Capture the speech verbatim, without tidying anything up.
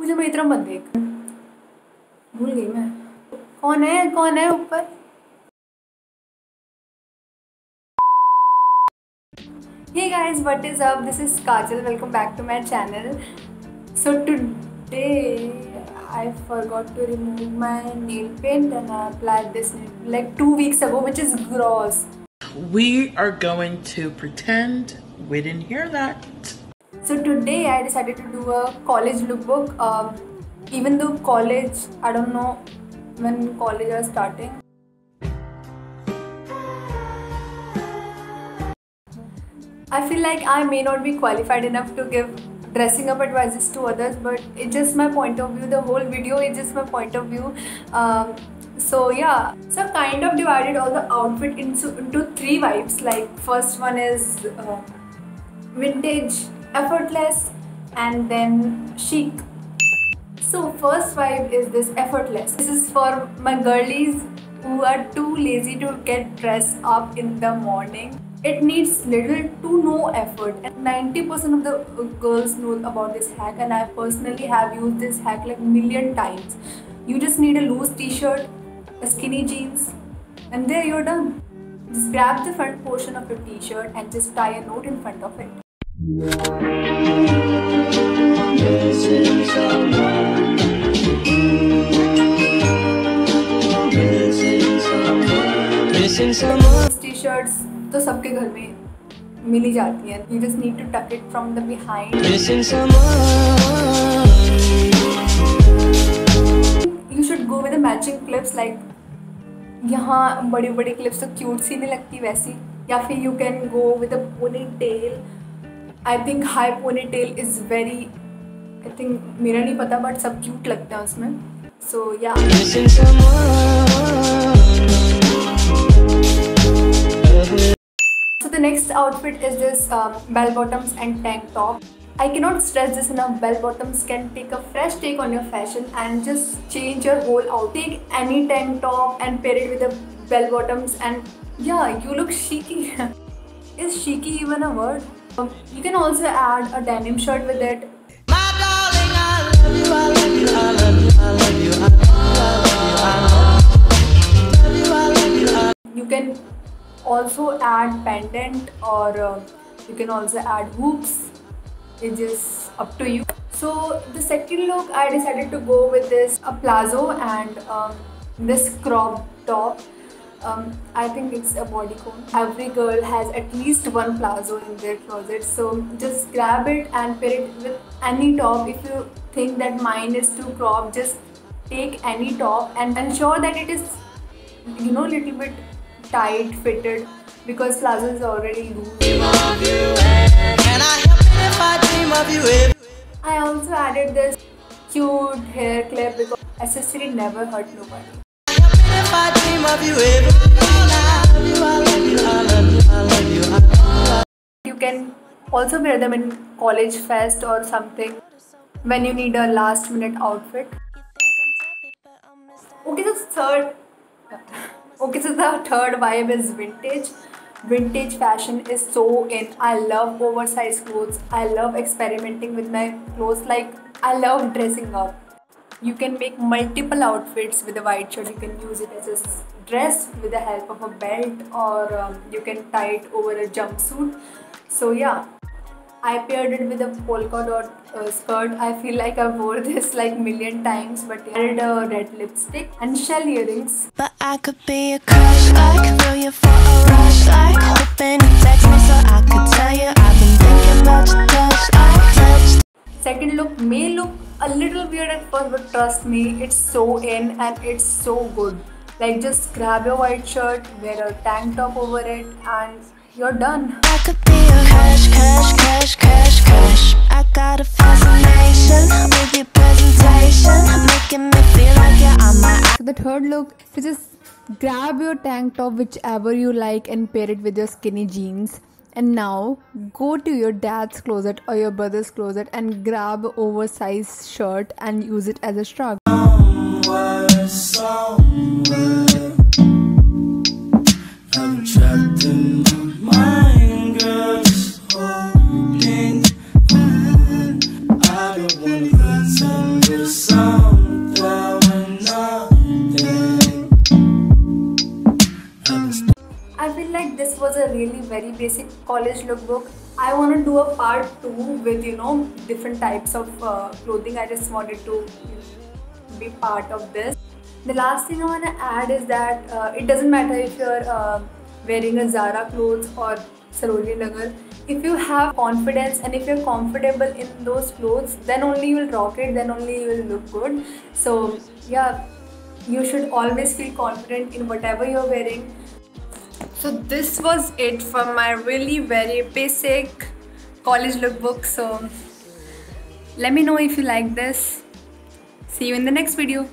मुझे मैं इतना मत देख, भूल गई मैं कौन है कौन है ऊपर। Hey guys, what is up, this is Kajal, welcome back to my channel. So today I forgot to remove my nail paint and I applied this like two weeks ago, which is gross. We are going to pretend we didn't hear that. So today I decided to do a college lookbook. Um, even though college, I don't know when college are starting. I feel like I may not be qualified enough to give dressing up advices to others, but it's just my point of view. The whole video is just my point of view. Um, so yeah, so I've kind of divided all the outfit into, into three vibes. Like first one is uh, vintage, effortless, and then chic. So first vibe is this effortless. This is for my girlies who are too lazy to get dressed up in the morning. It needs little to no effort, and ninety percent of the girls know about this hack, and I personally have used this hack like million times. You just need a loose t-shirt, a skinny jeans, and there you're done. Just grab the front portion of your t-shirt and just tie a note in front of it. This is someone. This is someone. This is someone. T-shirts तो सबके घर में मिली जाती है। You just need to tuck it from the behind. You should go with the matching clips, like यहाँ बड़ी बड़ी clips तो cute सी नहीं लगती वैसी, या फिर you can go with a ponytail. I think high ponytail is very, I think मेरा नहीं पता but सब cute लगता है उसमें। So yeah. So the next outfit is this um, bell bottoms and tank top. I cannot stress this enough. Bell bottoms can take a fresh take on your fashion and just change your whole outfit. Take any tank top and pair it with the bell bottoms, and yeah, you look chic-y. Is chic-y even a word? Um, you can also add a denim shirt with it. My darling, I love you, I love you, I love you, I love you, I love you, I love you, I love you. You can also add pendant, or uh, you can also add hoops. It is up to you. So the second look, I decided to go with this a palazzo and um, this crop top. Um, I think it's a bodycon. Every girl has at least one palazzo in their closet. So just grab it and pair it with any top. If you think that mine is too cropped, just take any top and ensure that it is, you know, little bit tight fitted, because palazzo is already loose. I, I also added this cute hair clip because accessory never hurt nobody. You can also wear them in college fest or something when you need a last minute outfit. Okay, so third. Okay, so the third vibe is vintage. Vintage fashion is so in. I love oversized clothes. I love experimenting with my clothes. Like, I love dressing up. You can make multiple outfits with a white shirt. You can use it as a dress with the help of a belt, or um, you can tie it over a jumpsuit. So yeah, I paired it with a polka dot uh, skirt. I feel like I wore this like million times, but I added a red lipstick and shell earrings. But I could be a crush, I could feel you for a rush, I could open a text me so I could tell you I've been thinking about your touch, I touched. Second look may look a little weird at first, but trust me, it's so in and it's so good. Like, just grab your white shirt, wear a tank top over it, and you're done. I could be a crush, crush, crush, crush, crush. I got a fascination with your presentation, making me feel like you're on my eye. So the third look, so just grab your tank top, whichever you like, and pair it with your skinny jeans. And now go to your dad's closet or your brother's closet and grab an oversized shirt and use it as a shrug. Somewhere, somewhere, I'm trapped in my mind, girl, just holding on. I don't want to lose. really very basic college lookbook. I want to do a part two with, you know, different types of uh, clothing. I just wanted to be part of this. The last thing I want to add is that uh, it doesn't matter if you're uh, wearing a Zara clothes or Sarojini Nagar. If you have confidence and if you're comfortable in those clothes, then only you will rock it, then only you will look good. So yeah, you should always feel confident in whatever you're wearing. So this was it for my really very basic college lookbook. So let me know if you like this. See you in the next video.